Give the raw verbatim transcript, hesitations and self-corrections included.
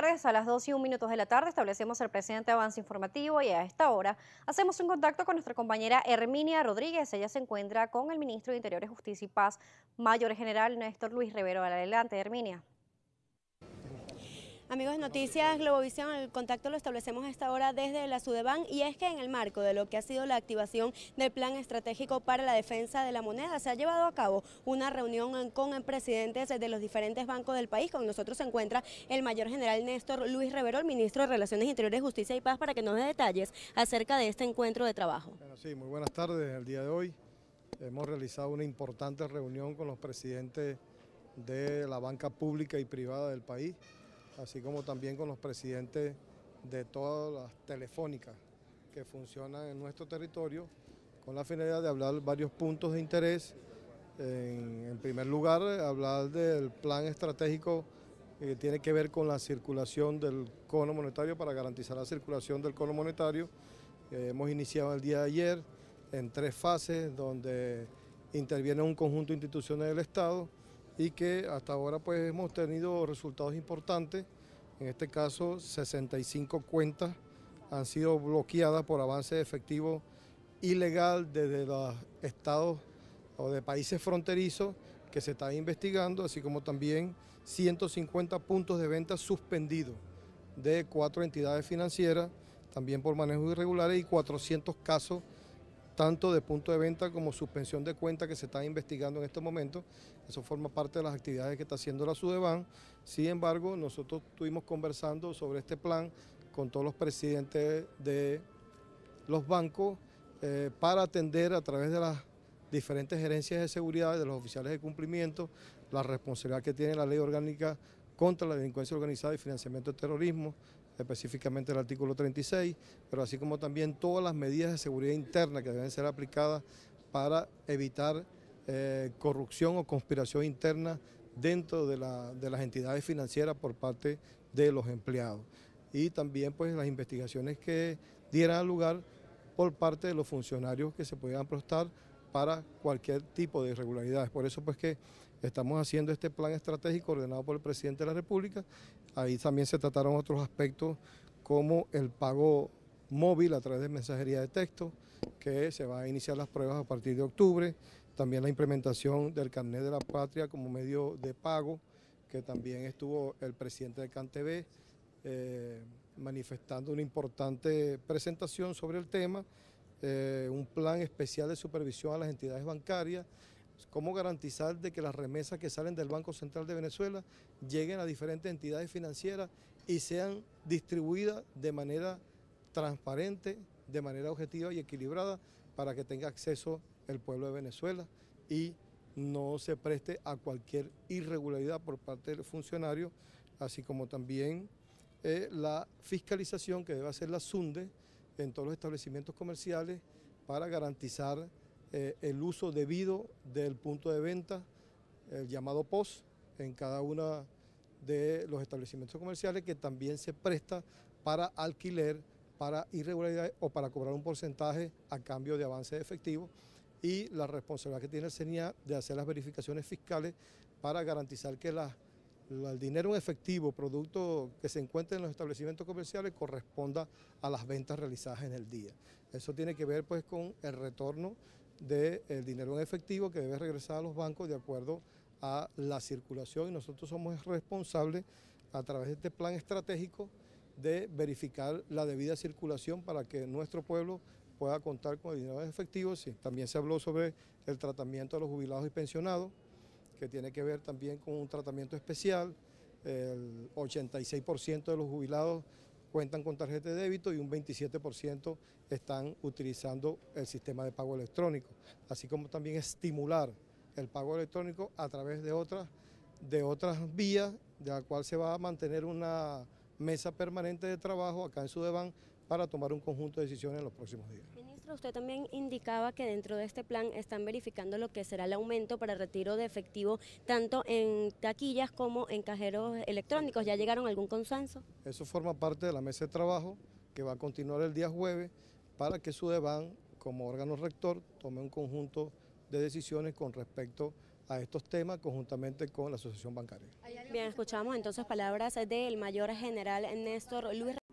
tardes, a las dos y un minutos de la tarde, establecemos el presente avance informativo y a esta hora hacemos un contacto con nuestra compañera Herminia Rodríguez. Ella se encuentra con el ministro de Interior, Justicia y Paz, Mayor General Néstor Luis Reverol. Adelante, Herminia. Amigos de Noticias Globovisión, el contacto lo establecemos a esta hora desde la SUDEBAN, y es que en el marco de lo que ha sido la activación del Plan Estratégico para la Defensa de la Moneda, se ha llevado a cabo una reunión con presidentes de los diferentes bancos del país. Con nosotros se encuentra el Mayor General Néstor Luis Reverol, ministro de Relaciones Interiores, Justicia y Paz, para que nos dé detalles acerca de este encuentro de trabajo. Bueno, sí, muy buenas tardes. El día de hoy hemos realizado una importante reunión con los presidentes de la banca pública y privada del país, así como también con los presidentes de todas las telefónicas que funcionan en nuestro territorio, con la finalidad de hablar varios puntos de interés. En, en primer lugar, hablar del plan estratégico que tiene que ver con la circulación del cono monetario, para garantizar la circulación del cono monetario. Eh, hemos iniciado el día de ayer en tres fases, donde interviene un conjunto de instituciones del Estado, y que hasta ahora pues hemos tenido resultados importantes. En este caso, sesenta y cinco cuentas han sido bloqueadas por avance de efectivo ilegal desde los estados o de países fronterizos que se están investigando, así como también ciento cincuenta puntos de venta suspendidos de cuatro entidades financieras, también por manejos irregulares, y cuatrocientos casos tanto de punto de venta como suspensión de cuenta que se están investigando en este momento. Eso forma parte de las actividades que está haciendo la SUDEBAN. Sin embargo, nosotros estuvimos conversando sobre este plan con todos los presidentes de los bancos eh, para atender a través de las diferentes gerencias de seguridad, de los oficiales de cumplimiento, la responsabilidad que tiene la ley orgánica contra la delincuencia organizada y financiamiento del terrorismo, específicamente el artículo treinta y seis, pero así como también todas las medidas de seguridad interna que deben ser aplicadas para evitar eh, corrupción o conspiración interna dentro de, la, de las entidades financieras por parte de los empleados. Y también pues las investigaciones que dieran lugar por parte de los funcionarios que se pudieran prestar para cualquier tipo de irregularidades. Por eso pues que estamos haciendo este plan estratégico ordenado por el presidente de la República. Ahí también se trataron otros aspectos como el pago móvil a través de mensajería de texto, que se va a iniciar las pruebas a partir de octubre. También la implementación del carnet de la patria como medio de pago, que también estuvo el presidente de CANTV eh, manifestando una importante presentación sobre el tema. Eh, un plan especial de supervisión a las entidades bancarias, cómo garantizar de que las remesas que salen del Banco Central de Venezuela lleguen a diferentes entidades financieras y sean distribuidas de manera transparente, de manera objetiva y equilibrada, para que tenga acceso el pueblo de Venezuela y no se preste a cualquier irregularidad por parte del funcionario, así como también eh, la fiscalización que debe hacer la SUNDE en todos los establecimientos comerciales para garantizar Eh, el uso debido del punto de venta, el llamado P O S, en cada uno de los establecimientos comerciales, que también se presta para alquiler, para irregularidades o para cobrar un porcentaje a cambio de avance de efectivo, y la responsabilidad que tiene el CENIA de hacer las verificaciones fiscales para garantizar que la, la, el dinero en efectivo, producto que se encuentre en los establecimientos comerciales, corresponda a las ventas realizadas en el día. Eso tiene que ver pues con el retorno del dinero en efectivo que debe regresar a los bancos de acuerdo a la circulación, y nosotros somos responsables a través de este plan estratégico de verificar la debida circulación para que nuestro pueblo pueda contar con el dinero en efectivo. Sí, también se habló sobre el tratamiento de los jubilados y pensionados, que tiene que ver también con un tratamiento especial. El ochenta y seis por ciento de los jubilados cuentan con tarjeta de débito y un veintisiete por ciento están utilizando el sistema de pago electrónico, así como también estimular el pago electrónico a través de otras, de otras vías, de la cual se va a mantener una mesa permanente de trabajo acá en SUDEBAN para tomar un conjunto de decisiones en los próximos días. Ministro, usted también indicaba que dentro de este plan están verificando lo que será el aumento para retiro de efectivo tanto en taquillas como en cajeros electrónicos. ¿Ya llegaron a algún consenso? Eso forma parte de la mesa de trabajo que va a continuar el día jueves para que SUDEBAN, como órgano rector, tome un conjunto de decisiones con respecto a estos temas conjuntamente con la Asociación Bancaria. Bien, escuchamos entonces palabras del mayor general Néstor Luis Reverol.